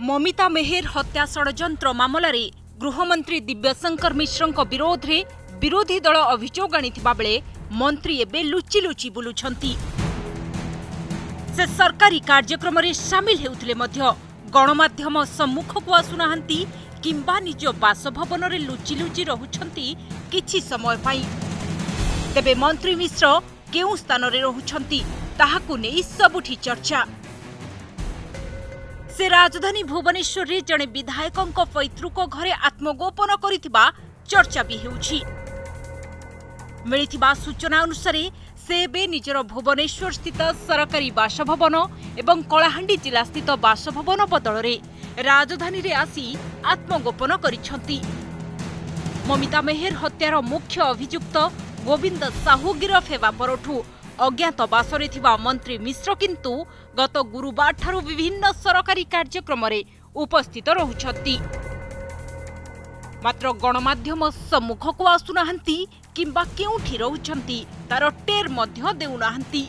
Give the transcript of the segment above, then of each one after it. ममिता मेहर हत्या षड़यंत्र मामलें गृहमंत्री दिव्यशंकर मिश्र विरोध में विरोधी दल अभियोग आनीथिबा बेले मंत्री एबे लुचि लुचि बुलुछंती। से सरकारी कार्यक्रम में सामिल हेउथिले मध्य गणमाध्यम सम्मुखकु आसुनाहांती किंबा निज बासभवन में लुचि लुचि रहुछंती किछि समय पाई। तेबे मंत्री मिश्र केउ स्थान रे रहुछंती ताहाकु नै सबुठी चर्चा। से राजधानी भुवनेश्वर रे जणे विधायकक पैतृक घरे आत्मगोपन करिथिबा चर्चा भी हेउछि। मिलिथिबा सूचना अनुसार से बे निजर भुवनेश्वर स्थित सरकारी बासभवन एवं कलाहांडी जिला स्थित बासभवन बदल में राजधानी रे आसी आत्मगोपन करिसेंती। ममिता मेहर हत्यार मुख्य अभियुक्त गोविंद साहू गिरफ हेबा परठू अज्ञातवासरे थिबा मंत्री मिश्र किंतु गत गुरुवार ठारू विभिन्न सरकारी कार्यक्रम रे उपस्थित रहुछंती। मात्र गणमाध्यम सम्मुखकु आसुनाहांती किंबा केउठी रहुछंती तार टेर मध्य देउनाहांती।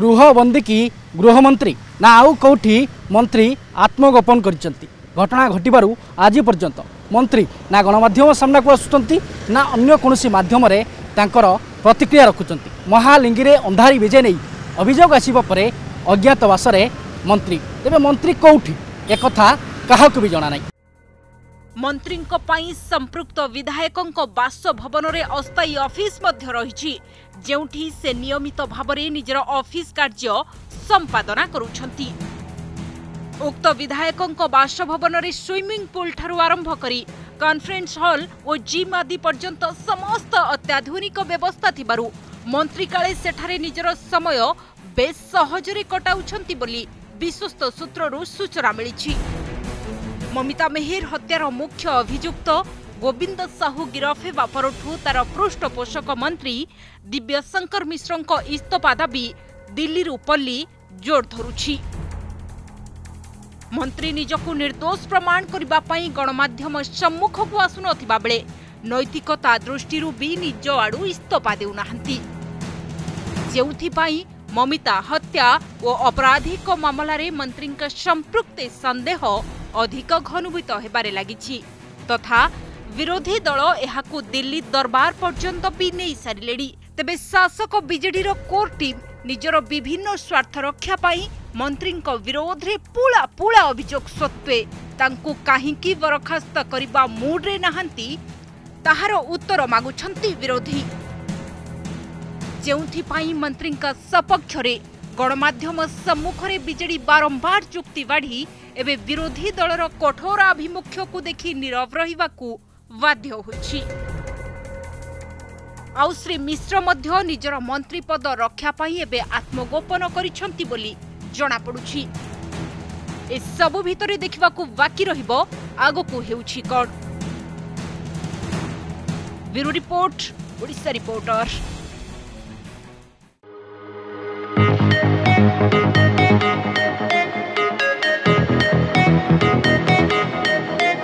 गृहबंदी की गृहमंत्री ना आउ कोठी मंत्री आत्मगोपन करिसंती। घटना घटिबारु आज पर्यंत मंत्री ना गणमाध्यम सामना को आसुचंती ना अन्य कोनोसी माध्यम रे तांकर प्रतिक्रिया रखुचंती। महालिंगी रे अंधारी विजय नै अभियोग आसीबा परे अज्ञातवास रे मंत्री। तेबे मंत्री कोठी एक कथा काहक भी जाना नहीं। मंत्री को पाई संपृक्त विधायकों को बासभवन रे अस्थायी ऑफिस मध्य रहिछि जेउठी से नियमित भाव में निजर ऑफिस कार्य संपादना करूछंती। उक्त विधायकों को बासभवन रे स्विमिंग पूल ठारू आरंभ करी कॉन्फ्रेंस हॉल और जिम आदि पर्यंत समस्त अत्याधुनिक व्यवस्था थिबारु मंत्री काले सेठारे निजर समय बेस सहजरे कटाउछंती बोली विश्वस्त सूत्ररु सूचना मिली। ममिता मेहर हत्यार मुख्य अभियुक्त गोविंद साहू गिरफ हेबा परठू तार पृष्ठपोषक मंत्री दिव्यशंकर मिश्र इस्तफा दाबी दिल्ली पल्ली जोर धरुछि। मंत्री निजकु निर्दोष प्रमाण करबा पई गणमाध्यम सम्मुखकु आसुनथिबा बेले नैतिकता दृष्टि भी निज आड़ू इस्तफा देउनाहांती। जेउथिपई ममिता हत्या और अपराधिक मामलें मंत्री संपृक्ति संदेह अधिक घनीभूत होबार लगी तथा विरोधी दल यह दिल्ली दरबार पर्यंत भी नहीं सारे। तेबे शासक बीजेडी कोर टीम निजर विभिन्न स्वार्थ रक्षा पाई मंत्री विरोध में पूरा पूरा अभियोग सत्वे तांकु काहींकी बरखास्त करने मुड्रे नाहंती ताहार उत्तर मागुछंती विरोधी। जेउथिपाई मंत्री सपक्ष गणमाध्यम सम्मुखरे बीजेडी बारंबार चुक्ति बाढ़ी एवं विरोधी दलर कठोर आभिमुख्य को देखी नीरव रहिबाकू बाध्य होछि। आउ श्री मिश्र मध्य निजर मंत्री पद रक्षा पाई एवं आत्मगोपन करिसेंती बोली जणा पडुछि। ए सबु भितरे देखिबाकू बाकी रहिबो आगोकू हेउछि कोड। Bureau report, Odisha reporter.